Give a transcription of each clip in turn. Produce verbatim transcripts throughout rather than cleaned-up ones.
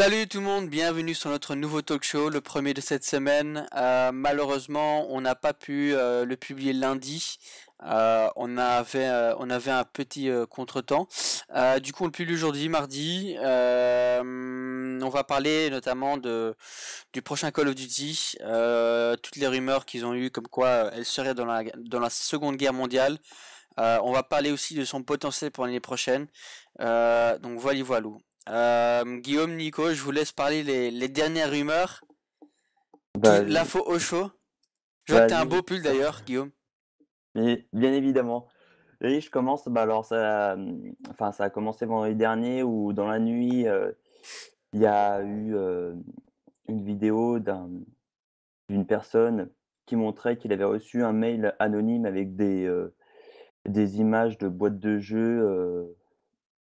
Salut tout le monde, bienvenue sur notre nouveau talk show, le premier de cette semaine. Euh, malheureusement, on n'a pas pu euh, le publier lundi. Euh, on avait, euh, on avait un petit euh, contretemps. Euh, du coup, on le publie aujourd'hui, mardi. Euh, on va parler notamment de du prochain Call of Duty, euh, toutes les rumeurs qu'ils ont eues comme quoi elle serait dans la dans la Seconde Guerre mondiale. Euh, on va parler aussi de son potentiel pour l'année prochaine. Euh, donc voilà, voilà. Euh, Guillaume, Nico, je vous laisse parler les, les dernières rumeurs. Bah, l'info au chaud. Je vois bah, que t'as un beau pull d'ailleurs, Guillaume. Bien évidemment. Et je commence. Bah alors ça, enfin ça a commencé vendredi dernier où dans la nuit, il euh, y a eu euh, une vidéo d'un, d'une personne qui montrait qu'il avait reçu un mail anonyme avec des euh, des images de boîtes de jeux. Euh,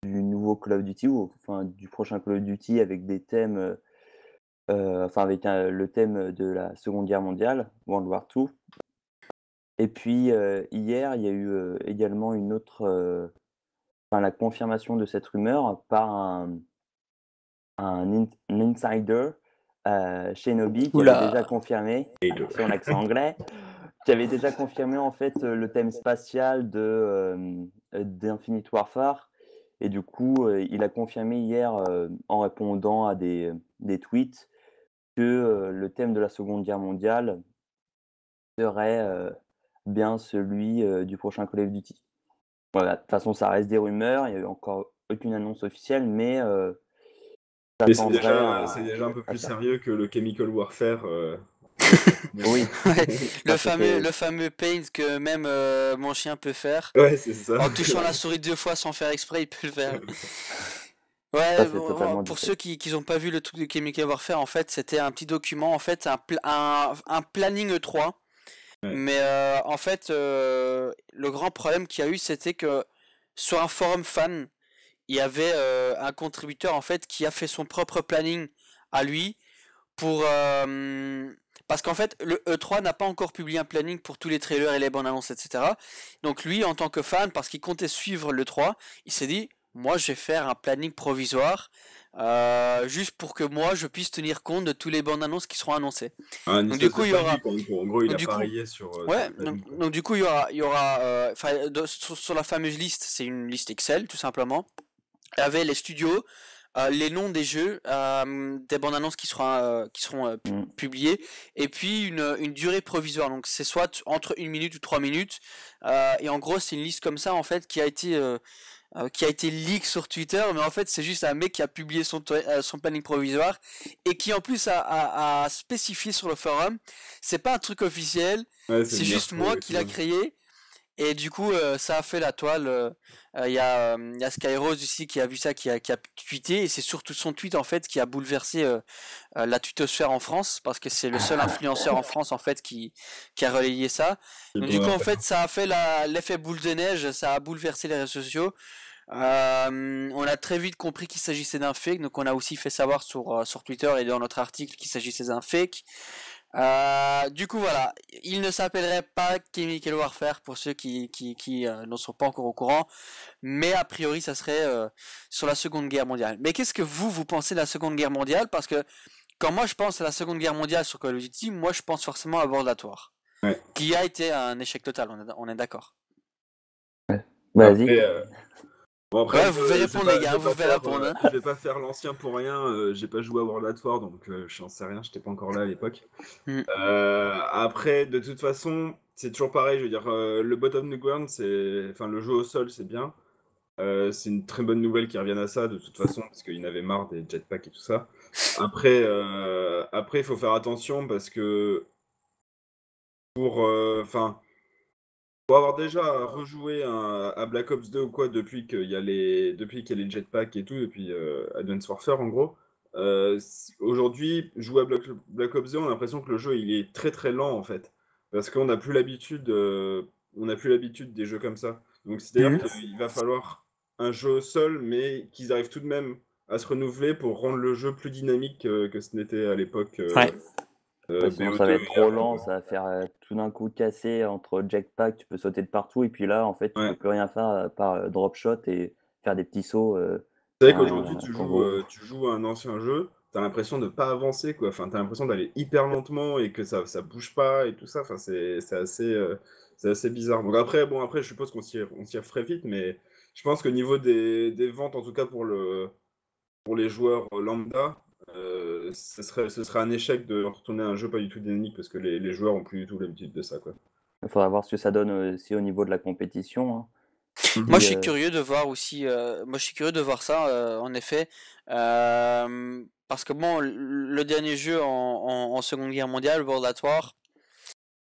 du nouveau Call of Duty ou enfin du prochain Call of Duty avec des thèmes euh, enfin avec un, le thème de la Seconde Guerre mondiale, World War deux. Et puis euh, hier il y a eu euh, également une autre euh, enfin la confirmation de cette rumeur par un, un, in- un insider euh, chez Nobi qui avait déjà confirmé son accent anglais qui avait déjà confirmé en fait le thème spatial de euh, d'Infinite Warfare. Et du coup, euh, il a confirmé hier, euh, en répondant à des, des tweets, que euh, le thème de la Seconde Guerre mondiale serait euh, bien celui euh, du prochain Call of Duty. Voilà, de toute façon, ça reste des rumeurs, il n'y a eu encore aucune annonce officielle, mais... Euh, mais c'est, déjà, à, c'est déjà un peu plus sérieux que le Chemical Warfare... Euh... oui, ouais. le, fameux, que... le fameux paint que même euh, mon chien peut faire. Ouais, c'est ça. En touchant la souris deux fois sans faire exprès, il peut le faire. Ouais, ça, bon, bon, pour ceux qui n'ont pas vu le truc de Chemical Warfare, en fait, c'était un petit document, en fait, un, pl- un, un planning E trois. Ouais. Mais euh, en fait, euh, le grand problème qu'il y a eu, c'était que sur un forum fan, il y avait euh, un contributeur en fait qui a fait son propre planning à lui pour. Euh, Parce qu'en fait, le E trois n'a pas encore publié un planning pour tous les trailers et les bandes annonces, et cetera. Donc lui, en tant que fan, parce qu'il comptait suivre le E trois, il s'est dit, moi je vais faire un planning provisoire, euh, juste pour que moi je puisse tenir compte de tous les bandes annonces qui seront annoncées. Ah, donc du coup, il y aura... En gros, il a parié sur... Ouais, donc, donc du coup, il y aura... Il y aura euh, de, sur, sur la fameuse liste, c'est une liste Excel, tout simplement, avec les studios... Euh, les noms des jeux, euh, des bandes annonces qui seront, euh, qui seront euh, pu- publiées, et puis une, une durée provisoire. Donc c'est soit entre une minute ou trois minutes. Euh, et en gros, c'est une liste comme ça en fait qui a été euh, euh, qui a été leak sur Twitter. Mais en fait, c'est juste un mec qui a publié son to- euh, son planning provisoire et qui en plus a, a, a spécifié sur le forum. C'est pas un truc officiel. Ouais, c'est c'est juste moi qui l'a créé. Et du coup, euh, ça a fait la toile. Il euh, y, euh, y a Skyrose ici qui a vu ça, qui a, qui a tweeté. Et c'est surtout son tweet, en fait, qui a bouleversé euh, euh, la twittosphère en France. Parce que c'est le seul influenceur en France, en fait, qui, qui a relayé ça. Donc, du coup, en fait, ça a fait la, l'effet boule de neige. Ça a bouleversé les réseaux sociaux. Euh, on a très vite compris qu'il s'agissait d'un fake. Donc, on a aussi fait savoir sur, sur Twitter et dans notre article qu'il s'agissait d'un fake. Euh, du coup voilà, il ne s'appellerait pas Chemical Warfare pour ceux qui, qui, qui euh, n'en sont pas encore au courant, mais a priori ça serait euh, sur la Seconde Guerre mondiale. Mais qu'est-ce que vous, vous pensez de la Seconde Guerre mondiale? Parce que quand moi je pense à la Seconde Guerre mondiale sur Call of Duty, moi je pense forcément à World War deux, ouais. Qui a été un échec total, on est, on est d'accord. Ouais. Vas-y. Après, euh... Bon après, ouais, vous pouvez répondre pas, les gars, vous pouvez répondre. Hein. Je vais pas faire l'ancien pour rien, euh, j'ai pas joué à World War deux, donc euh, j'en sais rien, j'étais pas encore là à l'époque. Mm. Euh, après, de toute façon, c'est toujours pareil, je veux dire, euh, le bottom ground, c'est, enfin le jeu au sol, c'est bien. Euh, c'est une très bonne nouvelle qu'ils reviennent à ça, de toute façon, parce qu'ils n'avaient marre des jetpacks et tout ça. Après, euh, après, il faut faire attention parce que pour, enfin. Euh, Pour avoir déjà rejoué un, à Black Ops deux ou quoi depuis qu'il y a les, depuis qu'il y a les jetpacks et tout, depuis euh, Advanced Warfare en gros, euh, aujourd'hui, jouer à Black, Black Ops deux, on a l'impression que le jeu il est très très lent en fait. Parce qu'on n'a plus l'habitude euh, on n'a plus l'habitude des jeux comme ça. Donc c'est-à-dire mmh. qu'il va falloir un jeu seul, mais qu'ils arrivent tout de même à se renouveler pour rendre le jeu plus dynamique euh, que ce n'était à l'époque. Euh, ouais. Euh, sinon, ça va être trop lent, ça va faire euh, tout d'un coup casser entre jetpack, tu peux sauter de partout, et puis là, en fait, tu ouais. peux plus rien faire euh, par euh, drop shot et faire des petits sauts euh, C'est vrai qu'aujourd'hui, tu, euh, tu joues à un ancien jeu, t'as l'impression de pas avancer, quoi. Enfin, t'as l'impression d'aller hyper lentement et que ça, ça bouge pas et tout ça. Enfin, c'est c'est assez, euh, c'est assez bizarre. Donc après, bon, après, je suppose qu'on s'y on s'y referait vite, mais je pense qu'au niveau des, des ventes, en tout cas pour le pour les joueurs lambda, euh, ce serait ce serait un échec de retourner à un jeu pas du tout dynamique parce que les, les joueurs ont plus du tout l'habitude de ça, quoi. Il faudra voir ce que ça donne aussi au niveau de la compétition, hein. Moi je suis curieux de voir aussi, euh, moi je suis curieux de voir ça euh, en effet, euh, parce que bon, le dernier jeu en, en, en Seconde Guerre mondiale, World War deux,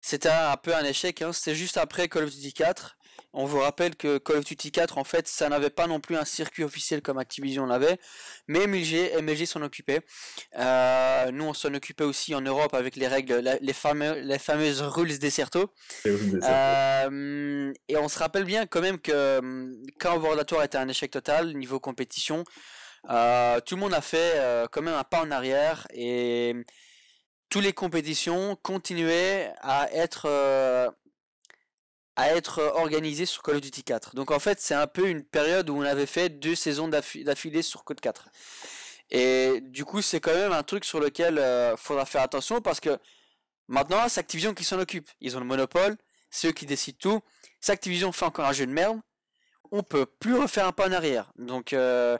c'était un, un peu un échec, hein. C'était juste après Call of Duty quatre. On vous rappelle que Call of Duty quatre, en fait, ça n'avait pas non plus un circuit officiel comme Activision l'avait, mais M L G, M L G s'en occupait. Euh, nous, on s'en occupait aussi en Europe avec les règles, la, les, fameux, les fameuses rules Dexerto. Euh, et on se rappelle bien quand même que quand World War deux était un échec total niveau compétition, euh, tout le monde a fait euh, quand même un pas en arrière et toutes les compétitions continuaient à être... Euh, à être organisé sur Call of Duty quatre. Donc en fait, c'est un peu une période où on avait fait deux saisons d'affilée sur Code quatre. Et du coup, c'est quand même un truc sur lequel euh, faudra faire attention parce que maintenant, c'est Activision qui s'en occupe. Ils ont le monopole, c'est eux qui décident tout. Si Activision fait encore un jeu de merde, on peut plus refaire un pas en arrière. Donc euh,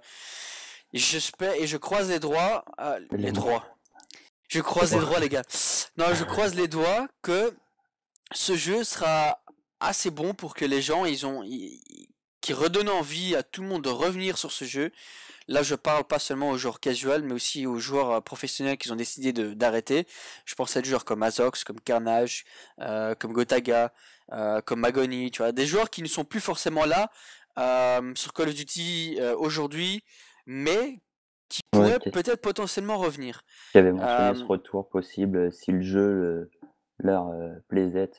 j'espère et je croise les doigts, euh, les droits. Je croise les droits, les gars. Non, je croise les doigts que ce jeu sera assez bon pour que les gens ils ont ils, qui redonnent envie à tout le monde de revenir sur ce jeu. Là je parle pas seulement aux joueurs casual mais aussi aux joueurs professionnels qui ont décidé de d'arrêter. Je pense à des joueurs comme Azox, comme Carnage, euh, comme Gotaga, euh, comme MaGoNii, tu vois, des joueurs qui ne sont plus forcément là euh, sur Call of Duty euh, aujourd'hui, mais qui pourraient ouais, peut-être potentiellement revenir. Qui avait mentionné euh, ce retour possible si le jeu le, leur euh, plaisait.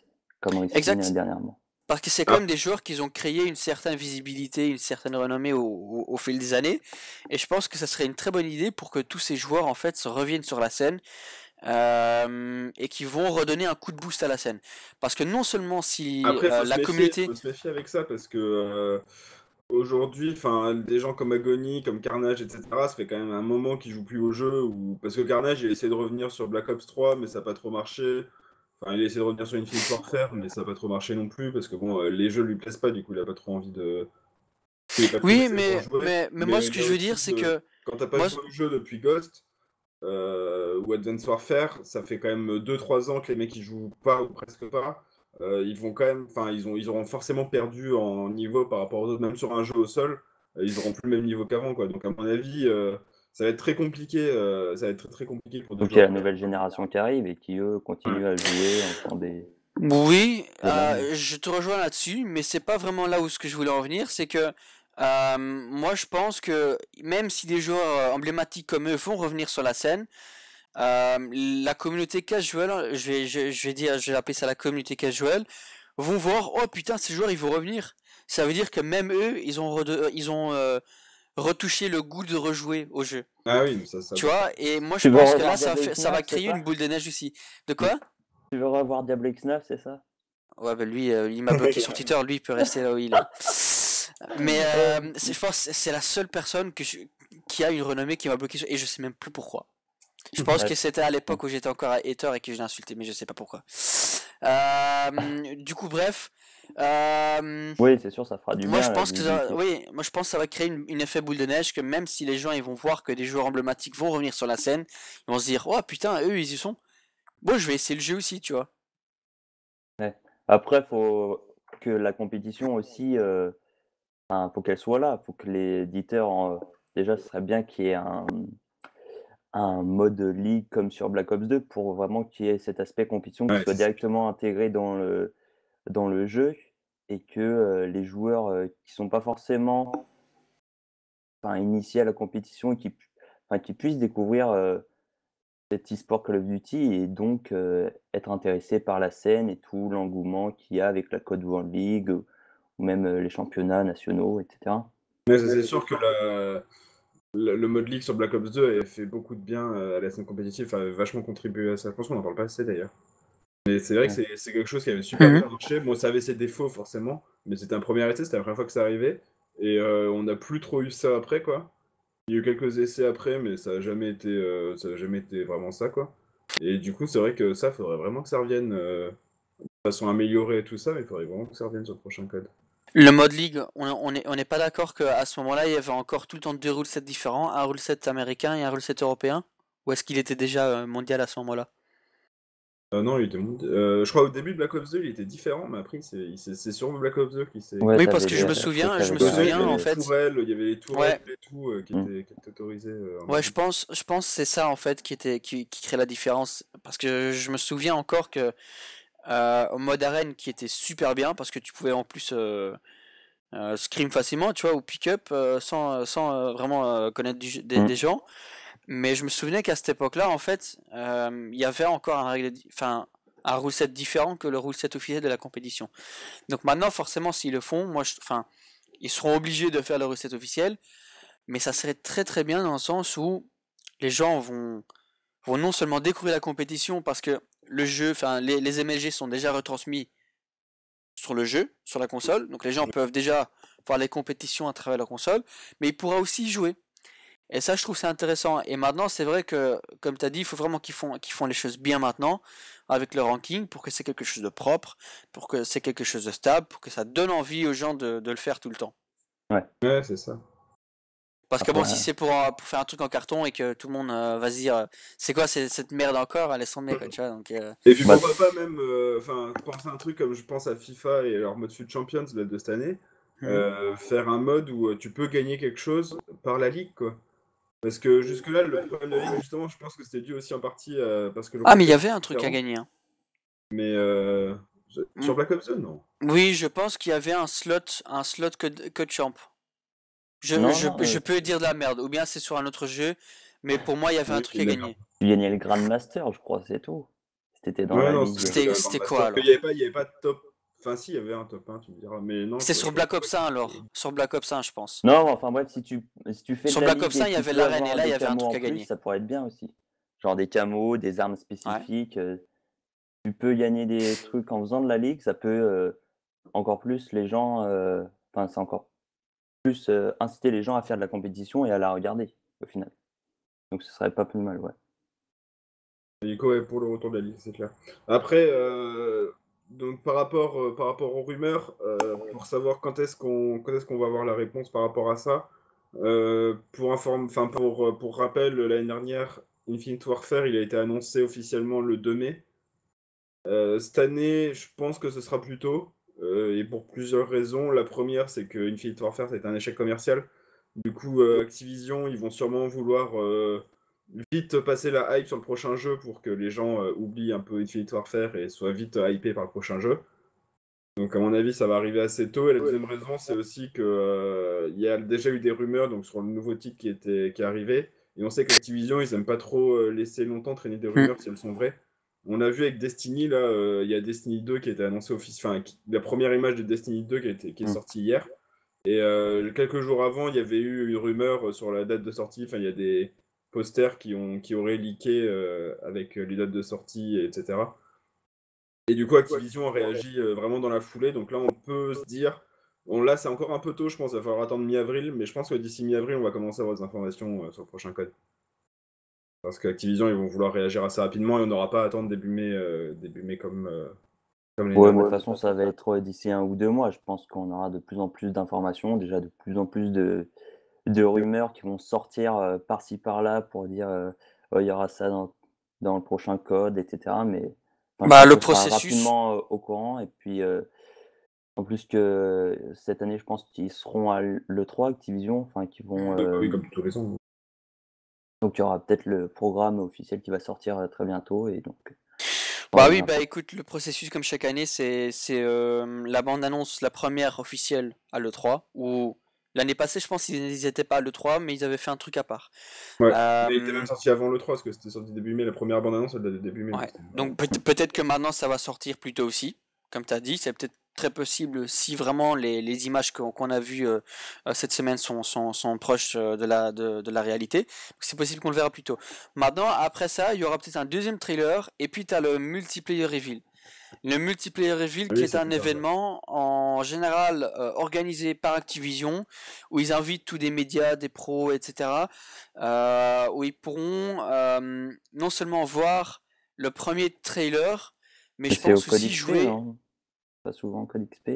Comme exact. Dernièrement. Parce que c'est quand même des joueurs qui ont créé une certaine visibilité, une certaine renommée au, au, au fil des années. Et je pense que ça serait une très bonne idée pour que tous ces joueurs en fait se reviennent sur la scène euh, et qui vont redonner un coup de boost à la scène. Parce que non seulement si Après, euh, la méfier, communauté. Faut se méfier avec ça parce que euh, aujourd'hui, enfin, des gens comme MaGoNii, comme Carnage, et cetera. Ça fait quand même un moment qu'ils jouent plus au jeu. Ou... Parce que Carnage, il a essayé de revenir sur Black Ops trois, mais ça n'a pas trop marché. Enfin, il a essayé de revenir sur Infinite Warfare, mais ça n'a pas trop marché non plus, parce que bon, euh, les jeux lui plaisent pas, du coup, il n'a pas trop envie de... Oui, mais, de mais, mais moi, mais ce que je veux dire, c'est de... que... Quand t'as pas moi... joué au jeu depuis Ghost, euh, ou Advanced Warfare, ça fait quand même deux trois ans que les mecs, ils jouent pas, ou presque pas, euh, ils vont quand même... Enfin, ils, ont, ils auront forcément perdu en niveau par rapport aux autres, même sur un jeu au sol, euh, ils auront plus le même niveau qu'avant, quoi. Donc, à mon avis... Euh... Ça va être très compliqué, euh, ça va être très, très compliqué pour des gens. Donc il y a la nouvelle génération qui arrive et qui, eux, continuent à jouer en faisant des... Oui, des euh, je te rejoins là-dessus, mais c'est pas vraiment là où ce que je voulais en venir, c'est que euh, moi je pense que même si des joueurs emblématiques comme eux vont revenir sur la scène, euh, la communauté casual, je vais, je, je vais dire, je vais appeler ça la communauté casual, vont voir, oh putain, ces joueurs ils vont revenir. Ça veut dire que même eux, ils ont... Rede... Ils ont euh, retoucher le goût de rejouer au jeu. Ah oui, ça, ça. Tu vois, et moi je tu pense que là ça, fait, ça va créer une boule de neige aussi. De quoi ? Tu veux revoir Diablo X neuf, c'est ça ? Ouais, bah lui, euh, il m'a bloqué sur Twitter, lui il peut rester là où il est. Mais euh, est, je pense que c'est la seule personne que je, qui a une renommée qui m'a bloqué sur... Et je sais même plus pourquoi. Je pense ouais. que c'était à l'époque où j'étais encore hater et que je l'ai insulté, mais je sais pas pourquoi. Euh, du coup, bref. Euh... Oui, c'est sûr, ça fera du bien. Moi, je pense que ça... oui, moi, je pense que ça va créer une, une effet boule de neige que même si les gens ils vont voir que des joueurs emblématiques vont revenir sur la scène, ils vont se dire, oh putain, eux ils y sont. Bon, je vais essayer le jeu aussi, tu vois. Ouais. Après, faut que la compétition aussi, euh... enfin, faut qu'elle soit là, faut que l'éditeur, en... déjà, ce serait bien qu'il y ait un... un mode league comme sur Black Ops deux pour vraiment qu'il y ait cet aspect compétition qui ouais, soit directement intégré dans le dans le jeu et que euh, les joueurs euh, qui sont pas forcément enfin, initiés à la compétition et qui, enfin, qui puissent découvrir euh, cet e-sport Call of Duty et donc euh, être intéressés par la scène et tout l'engouement qu'il y a avec la C O D World League ou, ou même euh, les championnats nationaux, et cetera. Mais c'est sûr que la, la, le mode League sur Black Ops deux a fait beaucoup de bien à la scène compétitive, a vachement contribué à ça. Je pense qu'on n'en parle pas assez d'ailleurs. Mais c'est vrai que c'est quelque chose qui avait super bien marché. Bon, ça avait ses défauts forcément, mais c'était un premier essai, c'était la première fois que ça arrivait. Et euh, on n'a plus trop eu ça après, quoi. Il y a eu quelques essais après, mais ça n'a jamais été, euh, ça a jamais été vraiment ça, quoi. Et du coup, c'est vrai que ça, faudrait vraiment que ça revienne euh, de façon améliorée et tout ça, mais il faudrait vraiment que ça revienne sur le prochain code. Le mode League, on n'est on on pas d'accord qu'à ce moment-là, il y avait encore tout le temps deux rule-sets différents, un rule-set américain et un rule-set européen? Ou est-ce qu'il était déjà mondial à ce moment-là? Euh, non, il était mondial. Euh, je crois au début de Black Ops deux, il était différent, mais après, c'est, c'est sur Black Ops deux qui s'est... Ouais, oui, parce que je me souviens, je me souviens en fait... Il y avait les tourelles ouais. et tout euh, qui, étaient, qui étaient autorisées. Euh, ouais, je pense, je pense que c'est ça en fait qui, était, qui, qui crée la différence. Parce que je me souviens encore que... Euh, mode arène qui était super bien parce que tu pouvais en plus euh, euh, scrim facilement, tu vois, ou pick-up euh, sans, sans euh, vraiment euh, connaître du, des, des gens. Mais je me souvenais qu'à cette époque-là, en fait, il euh, y avait encore un, enfin, un rule set différent que le rule set officiel de la compétition. Donc maintenant, forcément, s'ils le font, moi, je, enfin, ils seront obligés de faire le rule set officiel, mais ça serait très très bien dans le sens où les gens vont, vont non seulement découvrir la compétition parce que le jeu, enfin les, les M L G sont déjà retransmis sur le jeu, sur la console, donc les gens peuvent déjà voir les compétitions à travers la console, mais ils pourront aussi y jouer. Et ça, je trouve c'est intéressant. Et maintenant, c'est vrai que, comme tu as dit, il faut vraiment qu'ils font, qu'ils font les choses bien maintenant, avec le ranking, pour que c'est quelque chose de propre, pour que c'est quelque chose de stable, pour que ça donne envie aux gens de, de le faire tout le temps. Ouais, ouais c'est ça. Parce que bon, si c'est pour, pour faire un truc en carton et que tout le monde euh, va se dire c'est quoi cette merde encore, elle est sans tu vois. Donc, euh... Et puis pourquoi pas même euh, penser à un truc comme je pense à FIFA et leur mode FUT Champions là, de cette année, mmh. euh, faire un mode où tu peux gagner quelque chose par la ligue quoi. Parce que jusque-là, le problème de la ligue, justement, je pense que c'était dû aussi en partie à. Parce que ah, mais il y avait un truc à gagner. Hein. Mais. Euh, sur Black Ops deux, non ? Oui, je pense qu'il y avait un slot, un slot que, que champ. Je, non, je, non, je euh... peux dire de la merde, ou bien c'est sur un autre jeu, mais pour moi il y avait un oui, truc à gagner. Tu gagnais le Grandmaster, je crois, c'est tout. C'était dans ouais, la non, ligue. C'était, c'était quoi alors? Il n'y avait, avait pas de top. Enfin, si, il y avait un top un, tu me diras. Mais non, c'était sur Black Ops un alors. Sur Black Ops un, je pense. Non, enfin bref, si tu, si tu fais. Sur Black Ops un, il y avait l'arène et là il y avait un truc à gagner. Plus, ça pourrait être bien aussi. Genre des camos, des armes spécifiques. Ouais. Euh, tu peux gagner des trucs en faisant de la ligue, ça peut euh, encore plus les gens. Enfin, euh, c'est encore. Plus euh, inciter les gens à faire de la compétition et à la regarder au final. Donc ce serait pas plus mal, ouais. Et quoi, ouais, pour le retour de la ligue, c'est clair. Après, euh, donc par rapport, euh, par rapport aux rumeurs, euh, pour savoir quand est-ce qu'on quand est-ce qu'on va avoir la réponse par rapport à ça, euh, pour informe, enfin pour pour rappel, l'année dernière, Infinite Warfare, il a été annoncé officiellement le deux mai. Euh, cette année, je pense que ce sera plus tôt. Euh, et pour plusieurs raisons. La première, c'est que Infinite Warfare, ça a été un échec commercial. Du coup, euh, Activision, ils vont sûrement vouloir euh, vite passer la hype sur le prochain jeu pour que les gens euh, oublient un peu Infinite Warfare et soient vite hypés par le prochain jeu. Donc, à mon avis, ça va arriver assez tôt. Et la deuxième raison, c'est aussi qu'il euh, y a déjà eu des rumeurs donc, sur le nouveau titre qui, était, qui est arrivé. Et on sait qu'Activision, ils n'aiment pas trop laisser longtemps traîner des rumeurs si elles sont vraies. On a vu avec Destiny, là, il euh, y a Destiny deux qui a été annoncé officiellement, enfin, la première image de Destiny deux qui, a été, qui est sortie hier. Et euh, quelques jours avant, il y avait eu une rumeur sur la date de sortie, enfin, il y a des posters qui, ont, qui auraient leaké euh, avec les dates de sortie, et cetera. Et du coup, Activision a réagi euh, vraiment dans la foulée, donc là, on peut se dire, bon, là, c'est encore un peu tôt, je pense, il va falloir attendre mi-avril, mais je pense que d'ici mi-avril, on va commencer à avoir des informations euh, sur le prochain code. Parce qu'Activision, ils vont vouloir réagir assez rapidement et on n'aura pas à attendre début mai, euh, début mai comme, euh, comme les... Ouais, mais de toute façon, ça va être d'ici un ou deux mois. Je pense qu'on aura de plus en plus d'informations, déjà de plus en plus de, de rumeurs qui vont sortir euh, par-ci, par-là pour dire euh, oh, il y aura ça dans, dans le prochain code, et cetera. Mais bah, le processus... rapidement euh, au courant. Et puis, euh, en plus que cette année, je pense qu'ils seront à l'E trois, Activision, enfin, qui vont... Euh, oui, comme toutes les ans. Donc, il y aura peut-être le programme officiel qui va sortir très bientôt. Et donc, bah oui, bah écoute, le processus, comme chaque année, c'est, c'est euh, la bande-annonce, la première officielle à l'E trois. Où l'année passée, je pense qu'ils n'étaient pas à l'E trois, mais ils avaient fait un truc à part. Ouais, euh, il était même sorti avant l'E trois, parce que c'était sorti début mai, la première bande-annonce, elle date de début mai. Ouais. Donc, peut-être que maintenant, ça va sortir plus tôt aussi, comme tu as dit. C'est peut-être très possible, si vraiment les, les images qu'on, qu'on a vues euh, cette semaine sont, sont, sont proches de la, de, de la réalité, c'est possible qu'on le verra plus tôt. Maintenant, après ça, il y aura peut-être un deuxième trailer, et puis tu as le multiplayer reveal. Le multiplayer reveal, oui, qui est un événement bien. en général euh, organisé par Activision, où ils invitent tous des médias, des pros, et cetera. Euh, où ils pourront euh, non seulement voir le premier trailer, mais, mais je pense aussi X P, jouer. Non, pas souvent CODXP.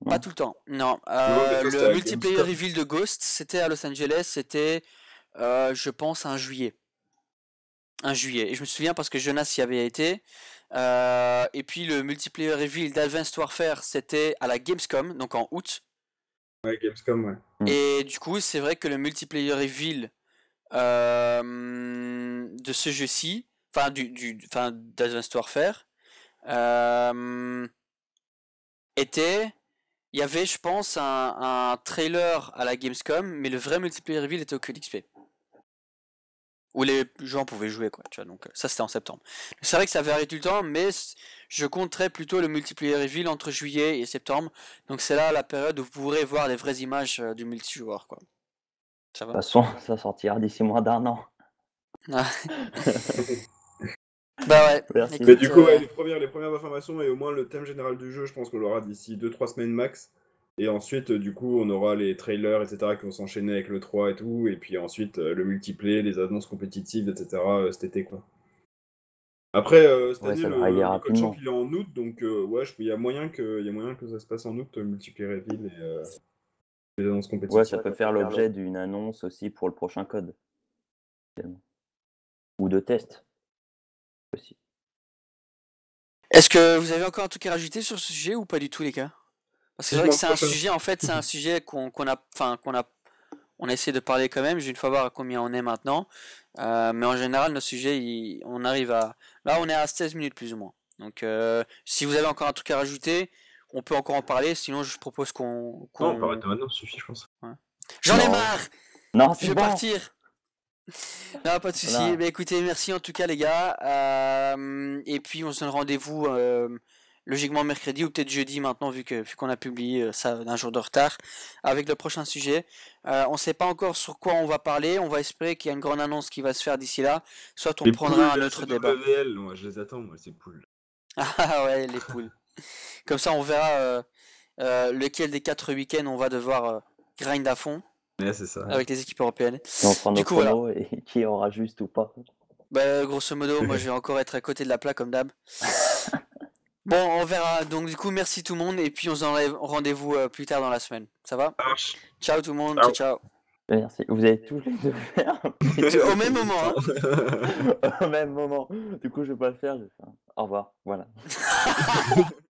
Non. Pas tout le temps. Non. Euh, le le multiplayer reveal de Ghost, c'était à Los Angeles, c'était, euh, je pense, un juillet. Un juillet. Et je me souviens parce que Jonas y avait été. Euh, et puis le multiplayer reveal d'Advanced Warfare, c'était à la Gamescom, donc en août. Ouais, Gamescom, ouais. Et du coup, c'est vrai que le multiplayer reveal euh, de ce jeu-ci, enfin du, du, enfin d'Advanced Warfare, euh, était, il y avait, je pense, un, un trailer à la Gamescom, mais le vrai multiplayer reveal était au C O D X P. Où les gens pouvaient jouer, quoi, tu vois, donc ça c'était en septembre. C'est vrai que ça varie tout le temps, mais je compterais plutôt le multiplayer reveal entre juillet et septembre, donc c'est là la période où vous pourrez voir les vraies images du multijoueur, quoi. Ça va ? De toute façon, ça sortira d'ici moins d'un an. Ah. Bah ouais. Merci. Mais du coup, ouais, les premières, les premières informations et au moins le thème général du jeu, je pense qu'on l'aura d'ici deux trois semaines max. Et ensuite, du coup, on aura les trailers, et cetera, qui vont s'enchaîner avec le trois et tout. Et puis ensuite, le multiplayer, les annonces compétitives, et cetera, cet été, quoi. Après, euh, cette ouais, année, le, le code champ, il est en août. Donc, euh, ouais, il y a moyen que, y a moyen que ça se passe en août, multiplayer reveal et euh, les annonces compétitives. Ouais, ça peut faire l'objet d'une annonce aussi pour le prochain code. Ou de tests aussi. Est-ce que vous avez encore un truc à rajouter sur ce sujet ou pas du tout, les gars ? Parce que c'est vrai que c'est un sujet, en fait, c'est un sujet qu'on qu'on a, enfin qu'on a, on a essayé de parler quand même. Je vais une fois voir à combien on est maintenant, euh, mais en général, nos sujets, ils, on arrive à, là, on est à seize minutes plus ou moins. Donc, euh, si vous avez encore un truc à rajouter, on peut encore en parler. Sinon, je propose qu'on. Qu'on... Non, on parle de maintenant, ça suffit, je pense. Ouais. J'en ai marre. Non, je vais bon. partir. Non, pas de souci. Voilà. Bah, écoutez, merci en tout cas, les gars. Euh, et puis, on se donne rendez-vous. Euh, Logiquement mercredi ou peut-être jeudi maintenant vu que vu qu'on a publié ça d'un jour de retard avec le prochain sujet. Euh, on ne sait pas encore sur quoi on va parler. On va espérer qu'il y a une grande annonce qui va se faire d'ici là. Soit on les prendra poules, un autre débat. W L, moi, je les attends, moi, ces poules. Ah ouais, les poules. Comme ça, on verra euh, euh, lequel des quatre week-ends on va devoir euh, grind à fond. Ouais, c'est ça. Avec les équipes européennes. Et on prend nos chronos voilà. Et qui aura juste ou pas. Bah, grosso modo, moi, je vais encore être à côté de la plaque comme d'hab. Bon, on verra. Donc, du coup, merci tout le monde. Et puis, on se donne rendez-vous euh, plus tard dans la semaine. Ça va ? Ciao tout le monde. Ciao, ciao. Merci. Vous avez tous les deux faire. Au même moment. Hein. Au même moment. Du coup, je vais pas le faire. Je vais faire... Au revoir. Voilà.